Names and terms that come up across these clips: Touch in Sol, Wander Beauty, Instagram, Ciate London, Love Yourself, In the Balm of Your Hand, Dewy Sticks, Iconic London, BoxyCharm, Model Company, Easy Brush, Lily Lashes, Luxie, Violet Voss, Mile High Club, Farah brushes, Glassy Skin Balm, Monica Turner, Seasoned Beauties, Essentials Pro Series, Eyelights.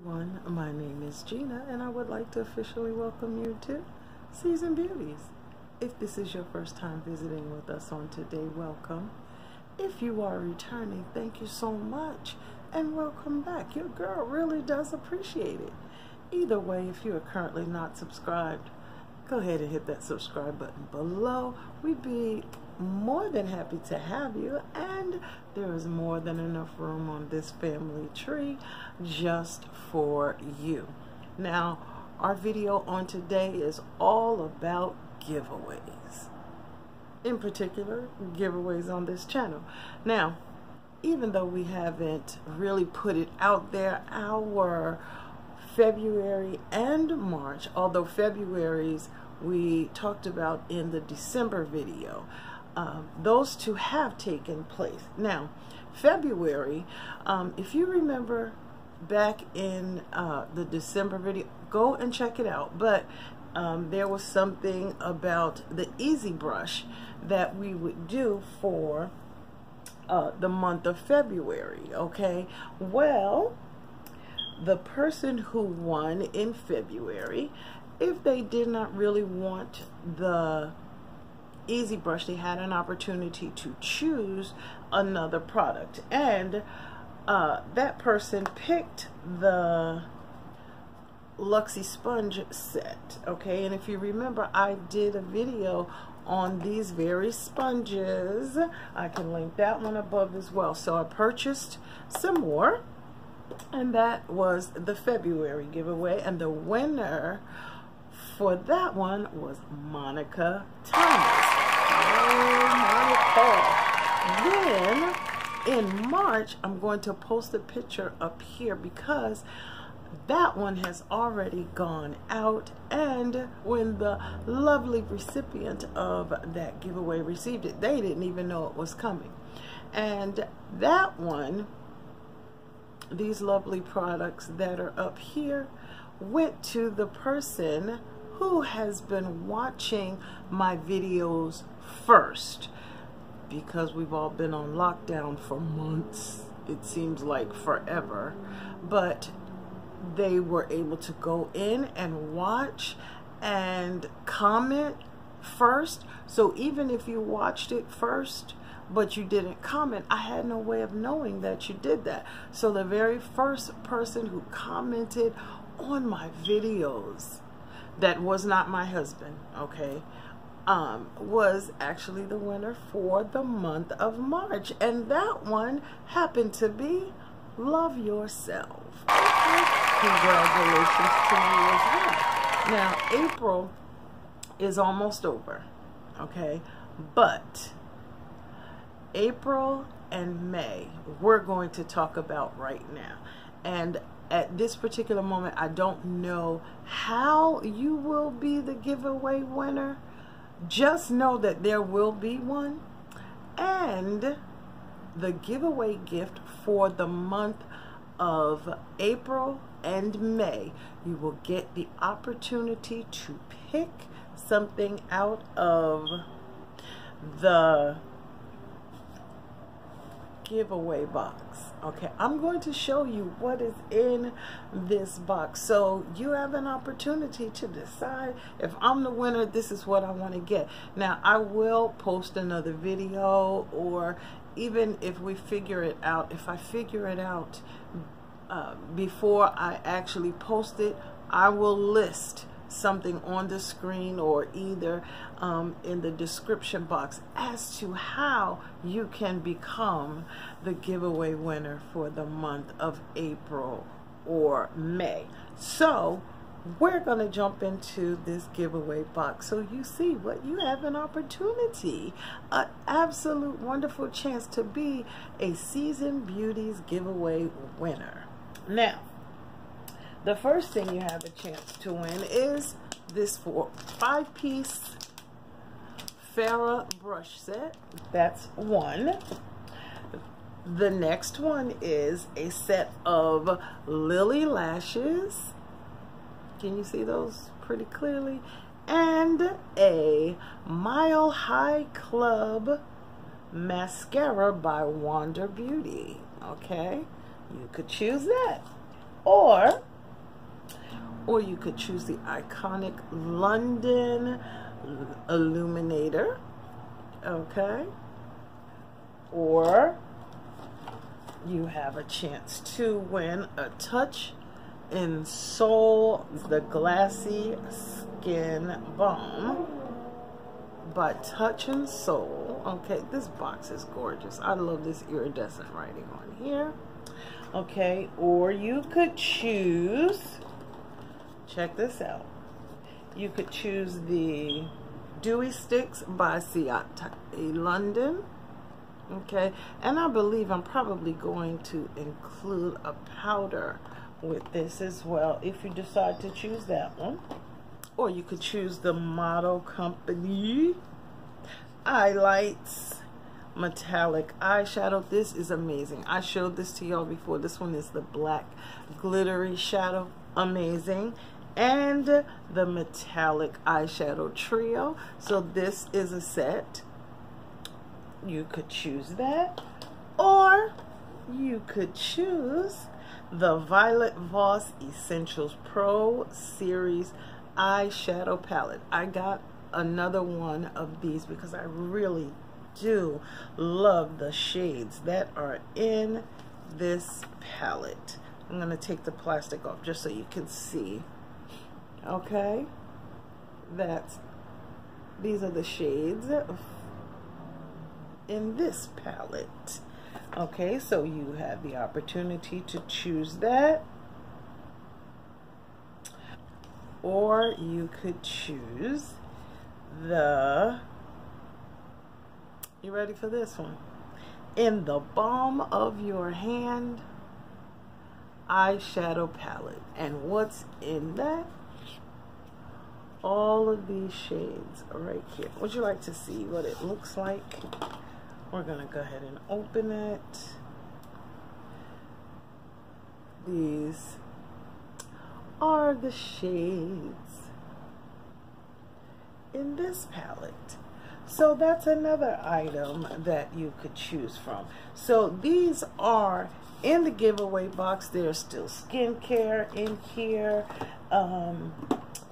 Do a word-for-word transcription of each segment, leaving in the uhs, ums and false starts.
Everyone, my name is Gina and I would like to officially welcome you to Seasoned Beauties. If this is your first time visiting with us on today, welcome. If you are returning, thank you so much and welcome back. Your girl really does appreciate it. Either way, if you are currently not subscribed, go ahead and hit that subscribe button below. We'd be more than happy to have you, and there is more than enough room on this family tree just for you. Now, our video on today is all about giveaways. In particular, giveaways on this channel. Now, even though we haven't really put it out there, our February and March, although February's we talked about in the December video, um, those two have taken place. Now, February, um, if you remember back in uh, the December video, go and check it out, but um, there was something about the Easy Brush that we would do for uh, the month of February, okay? Well, the person who won in February, if they did not really want the Easy Brush, they had an opportunity to choose another product. And uh, that person picked the Luxie sponge set, okay? And if you remember, I did a video on these very sponges. I can link that one above as well. So I purchased some more, and that was the February giveaway, and the winner for that one was Monica Turner. Oh, Monica. Then in March, I'm going to post a picture up here because that one has already gone out, and when the lovely recipient of that giveaway received it, they didn't even know it was coming. And that one, these lovely products that are up here, went to the person who has been watching my videos first, because we've all been on lockdown for months. It seems like forever, but they were able to go in and watch and comment first. So even if you watched it first but you didn't comment, I had no way of knowing that you did that. So the very first person who commented on my videos that was not my husband, okay, um, was actually the winner for the month of March. And that one happened to be Love Yourself. Okay. Congratulations to you as well. Now, April is almost over, okay, but April and May we're going to talk about right now. And at this particular moment, I don't know how you will be the giveaway winner. Just know that there will be one. And the giveaway gift for the month of April and May, you will get the opportunity to pick something out of the giveaway box. Okay, I'm going to show you what is in this box, so you have an opportunity to decide, if I'm the winner, this is what I want to get. Now, I will post another video, or even if we figure it out, if I figure it out uh, before I actually post it, I will list something on the screen or either um, in the description box as to how you can become the giveaway winner for the month of April or May. So we're going to jump into this giveaway box so you see what you have an opportunity, an absolute wonderful chance to be a Seasoned Beauties giveaway winner. Now, the first thing you have a chance to win is this four, five-piece Farah brush set. That's one. The next one is a set of Lily Lashes. Can you see those pretty clearly? And a Mile High Club mascara by Wander Beauty. Okay? You could choose that. Or or you could choose the Iconic London illuminator, okay? Or you have a chance to win a Touch in Sol, the Glassy Skin Balm by Touch in Sol. Okay, this box is gorgeous. I love this iridescent writing on here. Okay, or you could choose, check this out, you could choose the Dewy Sticks by Ciate London. Okay, and I believe I'm probably going to include a powder with this as well if you decide to choose that one. Or you could choose the Model Company Eyelights metallic eyeshadow. This is amazing. I showed this to y'all before. This one is the black glittery shadow, amazing, and the metallic eyeshadow trio. So this is a set. You could choose that, or you could choose the Violet Voss Essentials Pro Series eyeshadow palette. I got another one of these because I really do love the shades that are in this palette. I'm going to take the plastic off just so you can see. Okay, that's, these are the shades in this palette. Okay, so you have the opportunity to choose that, or you could choose the, you ready for this one? In the Balm of Your Hand eyeshadow palette. And what's in that? All of these shades right here. Would you like to see what it looks like? We're gonna go ahead and open it. These are the shades in this palette. So that's another item that you could choose from. So these are in the giveaway box. There's still skincare in here. Um,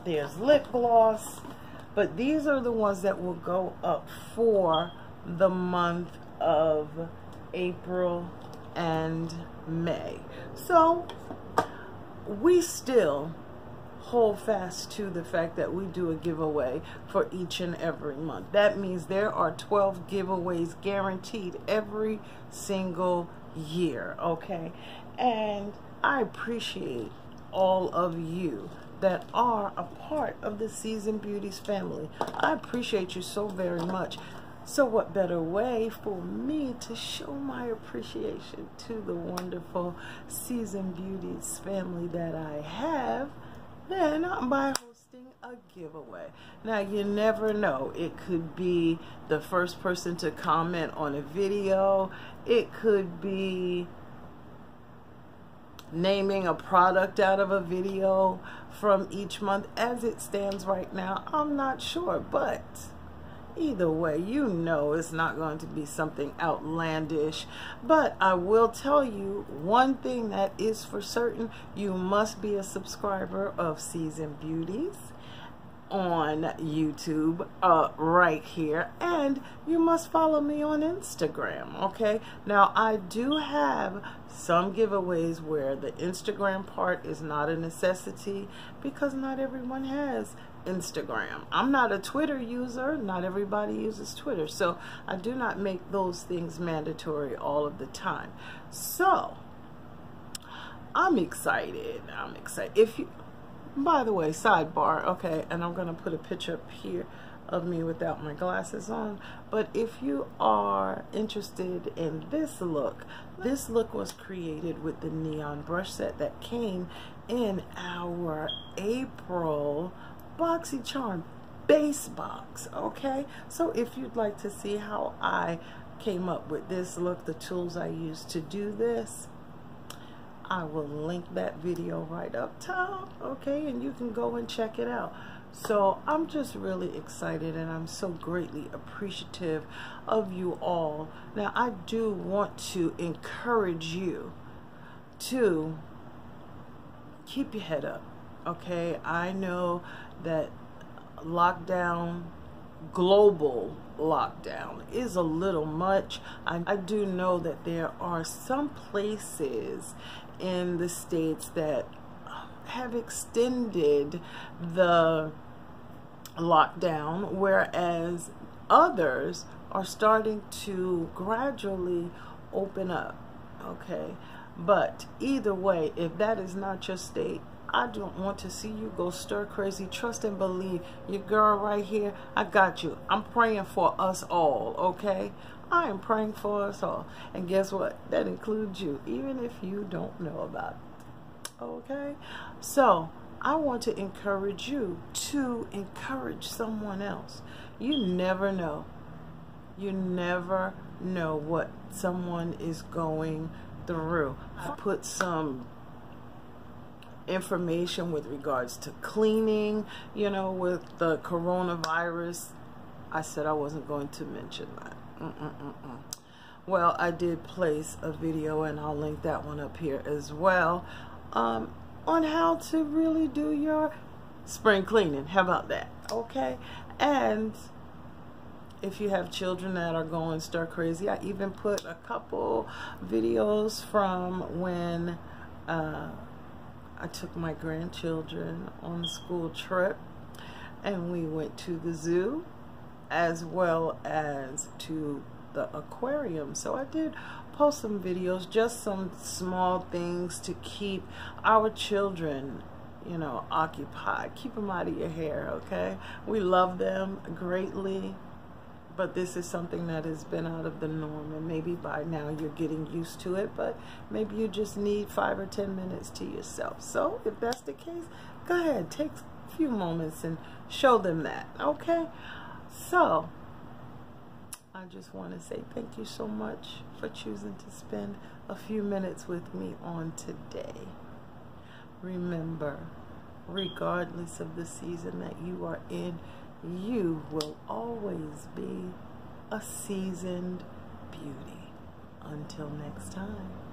there's lip gloss. But these are the ones that will go up for the month of April and May. So we still hold fast to the fact that we do a giveaway for each and every month. That means there are twelve giveaways guaranteed every single year, okay? And I appreciate all of you that are a part of the Seasoned Beauties family. I appreciate you so very much. So what better way for me to show my appreciation to the wonderful Seasoned Beauties family that I have then by hosting a giveaway. Now, you never know. It could be the first person to comment on a video. It could be naming a product out of a video from each month. As it stands right now, I'm not sure. But either way, you know it's not going to be something outlandish. But I will tell you one thing that is for certain. You must be a subscriber of Seasoned Beauties on YouTube uh, right here. And you must follow me on Instagram, okay? Now, I do have some giveaways where the Instagram part is not a necessity because not everyone has Instagram. I'm not a Twitter user. Not everybody uses Twitter. So I do not make those things mandatory all of the time. So I'm excited. I'm excited. If you, by the way, sidebar, okay, and I'm going to put a picture up here of me without my glasses on. But if you are interested in this look, this look was created with the neon brush set that came in our April BoxyCharm base box, okay? So if you'd like to see how I came up with this look, the tools I used to do this, I will link that video right up top, okay? And you can go and check it out. So I'm just really excited, and I'm so greatly appreciative of you all. Now, I do want to encourage you to keep your head up. okay? I know that lockdown, global lockdown, is a little much. I, I do know that there are some places in the States that have extended the lockdown, whereas others are starting to gradually open up, okay? But either way, if that is not your state, I don't want to see you go stir crazy. Trust and believe, your girl right here, I got you. I'm praying for us all, okay? I am praying for us all. And guess what? That includes you, even if you don't know about it, okay? So I want to encourage you to encourage someone else. You never know. You never know what someone is going through. I put some information with regards to cleaning, you know, with the coronavirus. I said I wasn't going to mention that. Mm-mm-mm-mm. Well, I did place a video, and I'll link that one up here as well, um, on how to really do your spring cleaning. How about that? Okay. And if you have children that are going stir crazy, I even put a couple videos from when uh, I took my grandchildren on a school trip, and we went to the zoo as well as to the aquarium. So I did post some videos, just some small things to keep our children, you know, occupied. Keep them out of your hair, okay? We love them greatly. But this is something that has been out of the norm, and maybe by now you're getting used to it, but maybe you just need five or ten minutes to yourself. So if that's the case, go ahead, take a few moments and show them that, okay? So I just want to say thank you so much for choosing to spend a few minutes with me on today. Remember, regardless of the season that you are in, you will always be a seasoned beauty. Until next time.